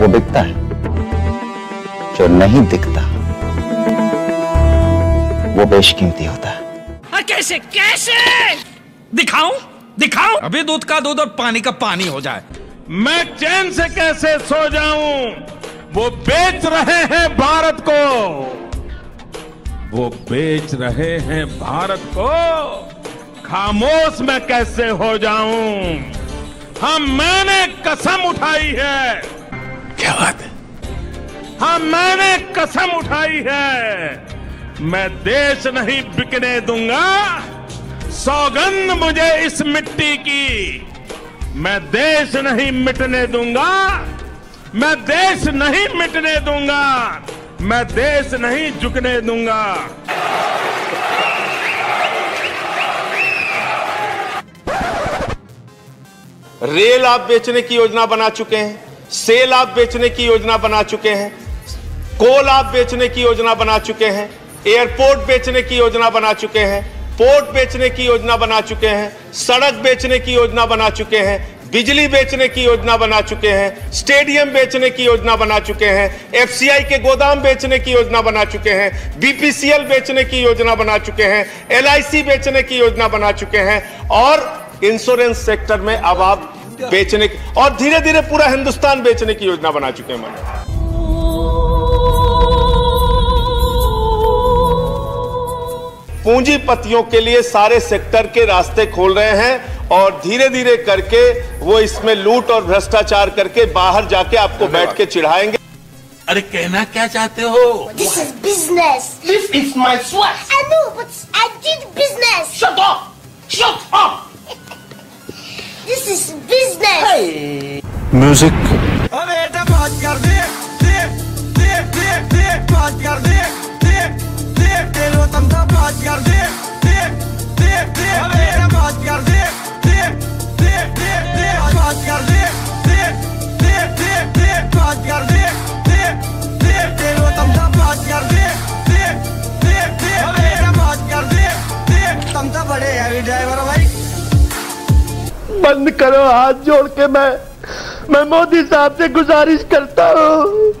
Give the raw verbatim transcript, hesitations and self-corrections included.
वो बिकता है, जो नहीं दिखता वो बेशकीमती होता है। कैसे कैसे दिखाऊं दिखाऊं अभी दूध का दूध और पानी का पानी हो जाए। मैं चैन से कैसे सो जाऊं। वो बेच रहे हैं भारत को, वो बेच रहे हैं भारत को, खामोश मैं कैसे हो जाऊं। हाँ मैंने कसम उठाई है, क्या बात है, हाँ मैंने कसम उठाई है, मैं देश नहीं बिकने दूंगा, सौगंध मुझे इस मिट्टी की, मैं देश नहीं मिटने दूंगा, मैं देश नहीं मिटने दूंगा, मैं देश नहीं झुकने दूंगा। रेल आप बेचने की योजना बना चुके हैं, सेल आप बेचने की योजना बना चुके हैं, कोल आप बेचने की योजना बना चुके हैं, एयरपोर्ट बेचने की योजना बना चुके हैं, पोर्ट बेचने की योजना बना चुके हैं, सड़क बेचने की योजना बना चुके हैं, बिजली बेचने की योजना बना चुके हैं, स्टेडियम बेचने की योजना बना चुके हैं, एफसीआई के गोदाम बेचने की योजना बना चुके हैं, बीपीसीएल बेचने की योजना बना चुके हैं, एलआईसी बेचने की योजना बना चुके हैं, और इंश्योरेंस सेक्टर में अब आप बेचने की, और धीरे धीरे पूरा हिंदुस्तान बेचने की योजना बना चुके हैं। मैंने पूंजीपतियों के लिए सारे सेक्टर के रास्ते खोल रहे हैं, और धीरे धीरे करके वो इसमें लूट और भ्रष्टाचार करके बाहर जाके आपको बैठ के चिढ़ाएंगे। अरे कहना क्या चाहते हो? This is business, this is my स्वार्थ। I know but I did business. Shut up, shut up. This is business. Hey. Music. अरे ये बात कर दे, दे, दे, दे, दे, बात कर दे, दे, दे, तेरो तंदा बात कर दे, दे, दे, दे, अरे ये बात कर दे, दे, दे, दे, दे, बात कर दे, दे, दे, दे, दे, बात कर दे, दे, दे, तेरो तंदा बात कर दे, दे, दे, दे, अरे ये बात कर दे, दे, तंदा बड़े हैवी ड्राइवर भाई। बंद करो, हाथ जोड़ के मैं मैं मोदी साहब से गुजारिश करता हूँ,